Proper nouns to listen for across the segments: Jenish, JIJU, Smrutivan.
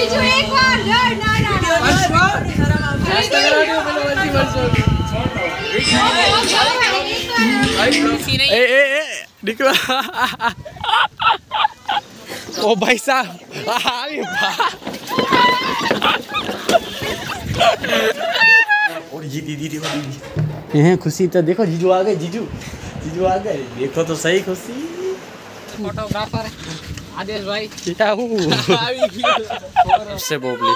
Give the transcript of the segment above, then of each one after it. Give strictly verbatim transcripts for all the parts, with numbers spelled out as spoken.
जीजू एक बार ना ना ना ना ए ए ए निकला। ओ भाई साहब अरे और ये दीदी देखो ये खुशी तो देखो जीजू आ गए जीजू जीजू आ गए देखो तो सही खुशी फोटोग्राफर आदेश भाई से बोबली।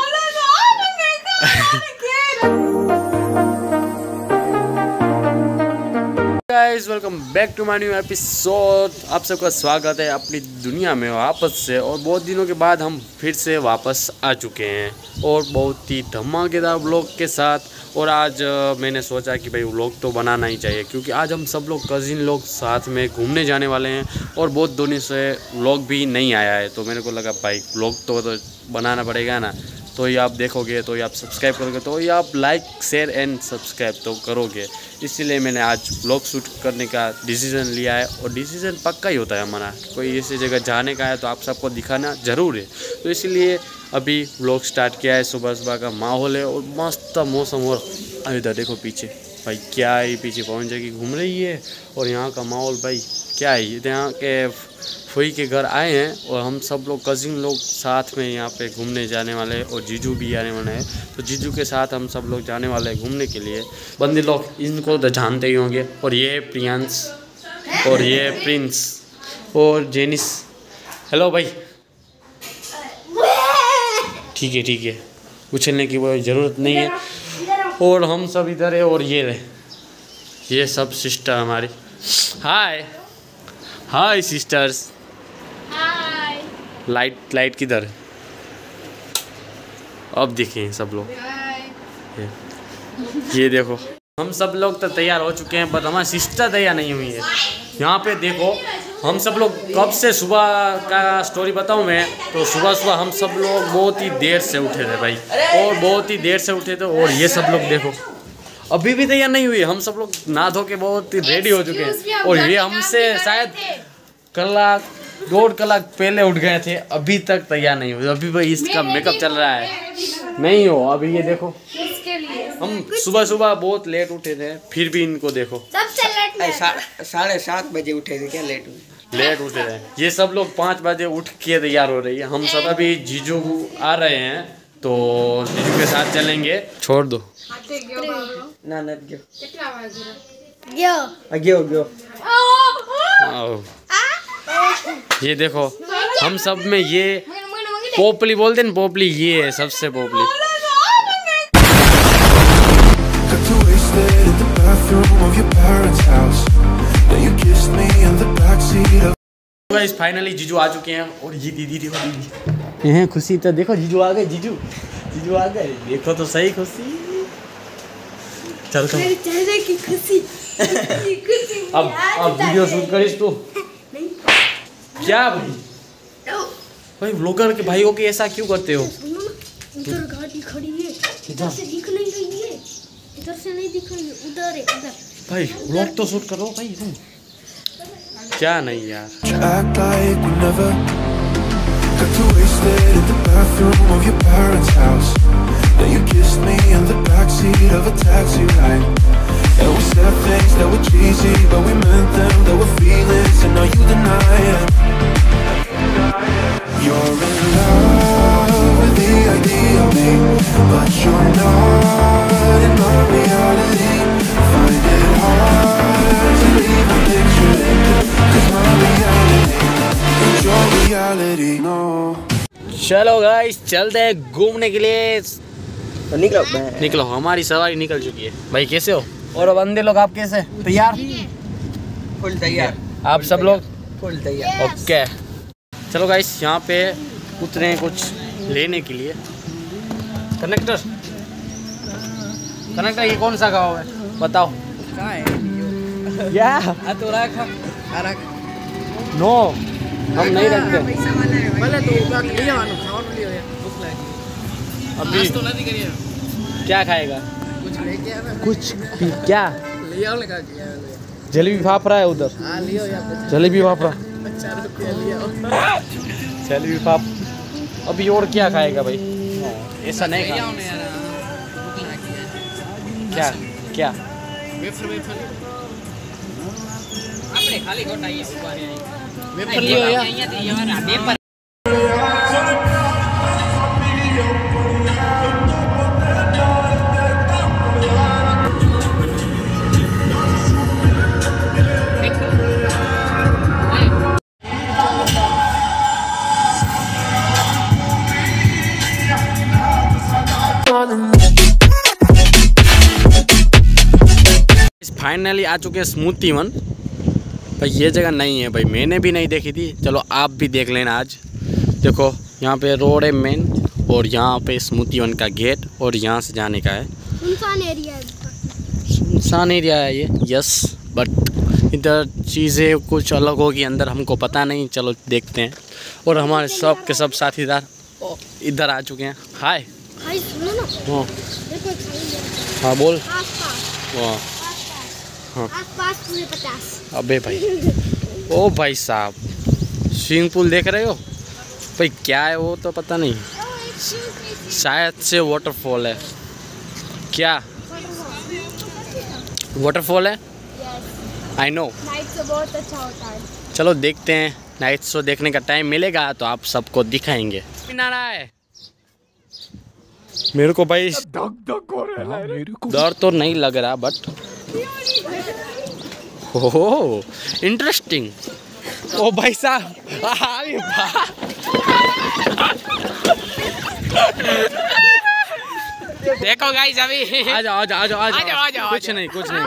Guys welcome back to my new episode. आप सबका स्वागत है अपनी दुनिया में वापस से। और बहुत दिनों के बाद हम फिर से वापस आ चुके हैं और बहुत ही धमाकेदार व्लॉग के साथ। और आज मैंने सोचा कि भाई व्लॉग तो बनाना ही चाहिए क्योंकि आज हम सब लोग कज़िन लोग साथ में घूमने जाने वाले हैं और बहुत दिनों से व्लॉग भी नहीं आया है। तो मेरे को लगा भाई व्लॉग तो, तो बनाना पड़ेगा ना। तो ये आप देखोगे तो ये आप सब्सक्राइब करोगे तो ये आप लाइक शेयर एंड सब्सक्राइब तो करोगे। इसीलिए मैंने आज व्लॉग शूट करने का डिसीज़न लिया है और डिसीज़न पक्का ही होता है हमारा। कोई ऐसी जगह जाने का है तो आप सबको दिखाना ज़रूर है। तो इसीलिए अभी व्लॉग स्टार्ट किया है। सुबह सुबह का माहौल है और मस्त मौसम। और अभी इधर देखो पीछे भाई क्या है, पीछे पवन जगह घूम रही है। और यहाँ का माहौल भाई क्या है, यहाँ के फुई के घर आए हैं और हम सब लोग कज़िन लोग साथ में यहाँ पे घूमने जाने वाले हैं। और जीजू भी आने वाले हैं तो जीजू के साथ हम सब लोग जाने वाले हैं घूमने के लिए। बंदी लोग इनको तो जानते ही होंगे। और ये प्रियांश और ये प्रिंस और जेनिस। हेलो भाई। ठीक है ठीक है, उछलने की कोई ज़रूरत नहीं है। और हम सब इधर है और ये रहे ये सब सिस्टर हमारी। Hi hi sisters. Light light किधर है, अब दिखे सब लोग। ये, ये देखो हम सब लोग तो तैयार हो चुके हैं पर हमारी सिस्टर तैयार नहीं हुई है। यहाँ पे देखो हम सब लोग कब से, सुबह का स्टोरी बताऊँ मैं तो सुबह सुबह हम सब लोग बहुत ही देर से उठे थे भाई और बहुत ही देर से उठे थे। और ये सब लोग देखो अभी भी तैयार नहीं हुई। हम सब लोग नहा धो के बहुत ही रेडी हो चुके हैं और ये हमसे शायद कलाक डेढ़ कलाक पहले उठ गए थे, अभी तक तैयार नहीं हुई। अभी भाई इसका मेकअप चल रहा है नहीं हो। अभी ये देखो हम सुबह सुबह बहुत लेट उठे थे फिर भी इनको देखो साढ़े सात बजे उठे थे। क्या लेट हुए लेट उठे थे ये सब लोग पाँच बजे उठ के तैयार हो रही है। हम सब अभी जीजू आ रहे हैं तो जीजू के साथ चलेंगे। छोड़ दो ना ना गयो गयो गयो गयो। ये देखो हम सब में ये पोपली बोलते हैं, पोपली ये है सबसे पोपली। गाइस फाइनली जीजू आ चुके हैं और ये दीदी देखो दीदी ये खुशी तो देखो जीजू आ गए जीजू जीजू आ गए देखो तो सही खुशी। चल तो खुशी अब अब वीडियो शूट करिस तू क्या भाई भाई व्लॉगर के भाइयों के ऐसा क्यों करते हो। इधर गाड़ी खड़ी है इधर से दिख नहीं रही है, इधर से नहीं दिख रही है, उधर है उधर। भाई व्लॉग तो शूट करो भाई तुम क्या नहीं यार। And we said things that were cheesy, but we meant them, they were feelings, and now you deny it. You're in love with the idea of me, but you're not in my reality. Find it hard to leave a picture, cause my reality is your reality, no. चलो guys, चलते हैं घूमने के लिए। तो निकलो निकलो हमारी सवारी निकल चुकी है। भाई कैसे हो और बंदे लोग आप कैसे तैयार फुल तैयार आप सब लोग फुल तैयार ओके। चलो गाइस यहाँ पे उतरे हैं कुछ लेने के लिए। कनेक्टर कनेक्टर ये कौन सा गाँव है बताओ कहाँ है या तो नो हम नहीं रखते। अभी क्या खाएगा कुछ भी क्या जलेबी फाफ रहा है उधर जलेबी फाफ रहा जलेबी फाफ। अभी और क्या खाएगा भाई ऐसा नहीं खाना। क्या क्या वेफर वेफर आपने खाली गोटा ये सुपारी वेफर लियो यार वेफर। फाइनली आ चुके हैं स्मृतिवन। भाई ये जगह नहीं है भाई, मैंने भी नहीं देखी थी, चलो आप भी देख लेना आज। देखो यहाँ पे रोड है मेन और यहाँ पे स्मृतिवन का गेट और यहाँ से जाने का है। सुनसान एरिया है, सुनसान एरिया है ये, यस, बट इधर चीज़ें कुछ अलग होगी अंदर, हमको पता नहीं, चलो देखते हैं। और हमारे सब के सब साथीदार इधर आ चुके हैं। हाय हाँ बोल वाह हाँ। अबे भाई ओ भाई साहब स्विमिंग पूल देख रहे हो भाई, क्या है वो तो पता नहीं, शायद से वाटरफॉल है क्या? वाटरफॉल है, आई नो। नाइट शो बहुत अच्छा होता है, चलो देखते हैं। नाइट शो देखने का टाइम मिलेगा तो आप सबको दिखाएंगे। नारायण मेरे को भाई डर तो नहीं लग रहा बट हो इंटरेस्टिंग। ओ भाई साहब देखो गाइस अभी आ जाओ आ जाओ आ जाओ, कुछ नहीं कुछ नहीं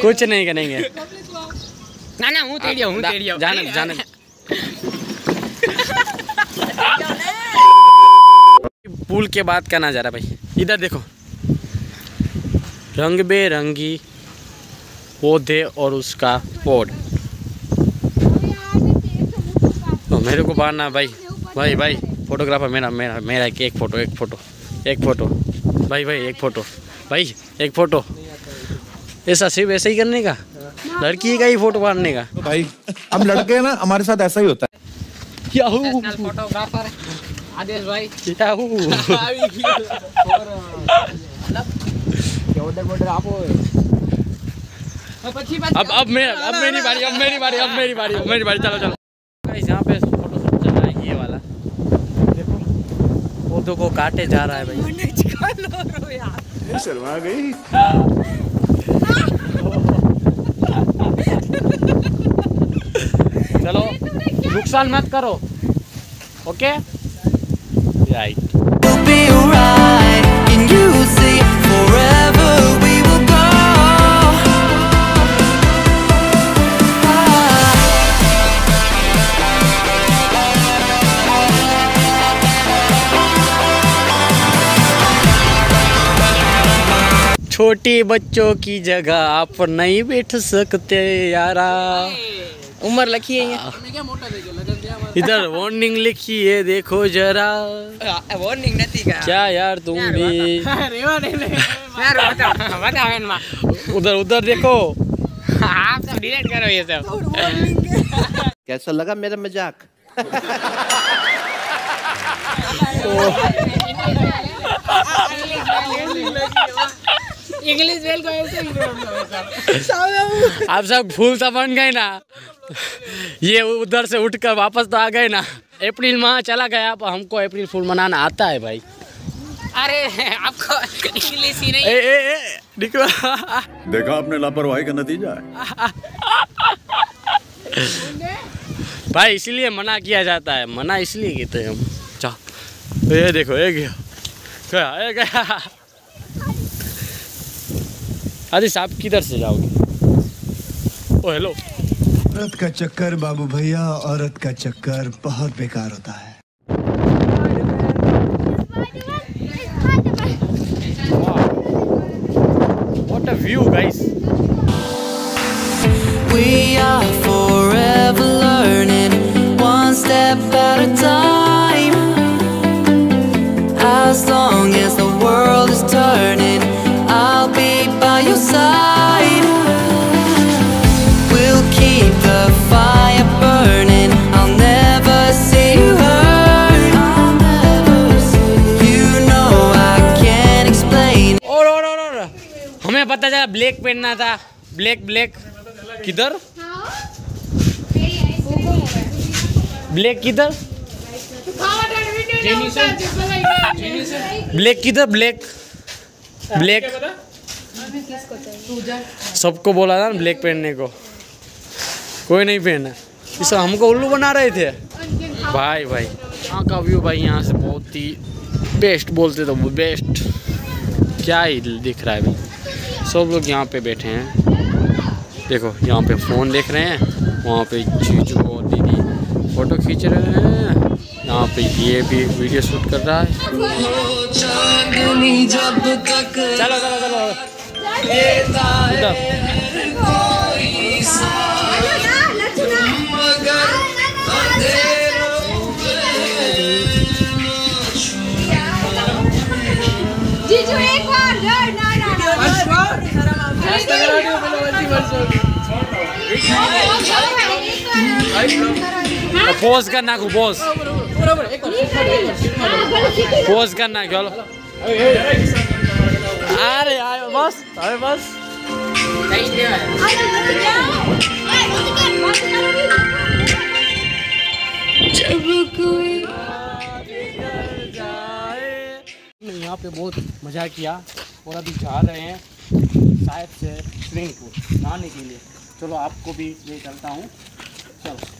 कुछ नहीं करेंगे ना ना हूँ तेरी हूँ तेरी जाने जाने। पूल के बाद का नज़ारा भाई, इधर देखो रंग बेरंगी पौधे और उसका पौड। तो मेरे को बाहर ना भाई भाई भाई फोटोग्राफर मेरा मेरा मेरा एक फोटो एक फोटो एक फोटो भाई भाई एक फोटो भाई एक फोटो। ऐसा सिर्फ ऐसे ही करने का, लड़की का ही फोटो मारने का भाई। हम लड़के हैं ना, हमारे साथ ऐसा ही होता है। फोटोग्राफर आदेश भाई अब अब मेरा अब मेरी बारी अब मेरी बारी अब मेरी बारी अब मेरी बारी चलो चलो। गाइस यहाँ पे फोटोशूट चल रहा है, ये वाला देखो पौधों को काटे जा रहा है भाई। शर्मा गई चलो नुकसान मत करो, okay right we'll be right in you see forever we will go छोटे बच्चों की जगह आप नहीं बैठ सकते यारा, उम्र लिखी है क्या? मोटा इधर वार्निंग लिखी है देखो जरा। वार्निंग नहीं का क्या यार तुम भी उधर उधर देखो। आप सब डिलीट करो ये सब। कैसा लगा मेरा मजाक? इंग्लिश बेल को ऐसे आप सब फूल तो बन गए ना, ये उधर से उठकर वापस तो आ गए ना। अप्रैल माह चला गया, अब हमको अप्रैल फूल मनाना आता है भाई। अरे आपको इंग्लिश ही नहीं ए, ए, ए, देखो देखा आपने लापरवाही का नतीजा है भाई, इसलिए मना किया जाता है, मना इसलिए कहते हैं हम। चलो ये देखो ये गया गया, ये गया। आदेश आप किधर से जाओगे? ओ हेलो औरत का चक्कर बाबू भैया, औरत का चक्कर बहुत बेकार होता है। What a view guys. We are forever learning one step at a time as long as the world is turning I'll be by your side. We'll keep the fire burning. I'll never see you hurt. पता था black पहनना था, black black किधर, black किधर, black किधर, black black सबको बोला था ना ब्लैक पहनने को, कोई नहीं पहना, इसे हमको उल्लू बना रहे थे भाई। भाई यहाँ का व्यू भाई यहाँ से बहुत ही बेस्ट, बोलते तो बेस्ट, क्या ही दिख रहा है भाई। सब लोग यहाँ पे बैठे हैं, देखो यहाँ पे फ़ोन देख रहे हैं, वहाँ पे जीजू और दीदी फ़ोटो खींच रहे हैं, यहाँ पे ये भी वीडियो शूट कर रहा है। चलो चलो चलो जीजू एक बार पोज करना, को पोज पोज करना, चलो अरे आयो बस, अरे बस जब कोई यहाँ पे बहुत मजा किया और अभी जा रहे हैं शायद से स्विमिंग पूल नहाने के लिए। चलो आपको भी ले चलता हूँ, चलो।